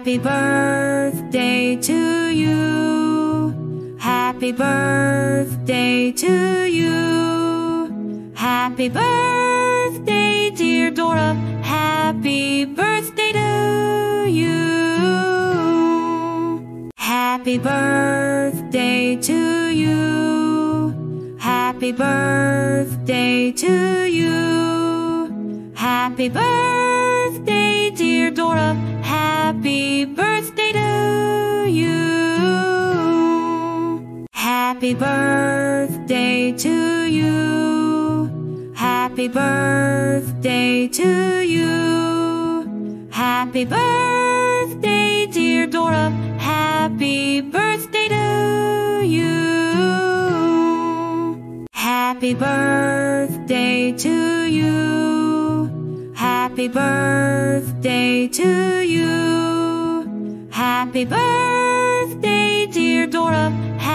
Happy birthday to you. Happy birthday to you. Happy birthday, dear Dora. Happy birthday to you. Happy birthday to you. Happy birthday to you. Happy birthday, dear Dora. Happy birthday to you. Happy birthday to you. Happy birthday to you. Happy birthday, dear Dora. Happy birthday to you. Happy birthday to you. Happy birthday to you. Happy birthday, dear Dora.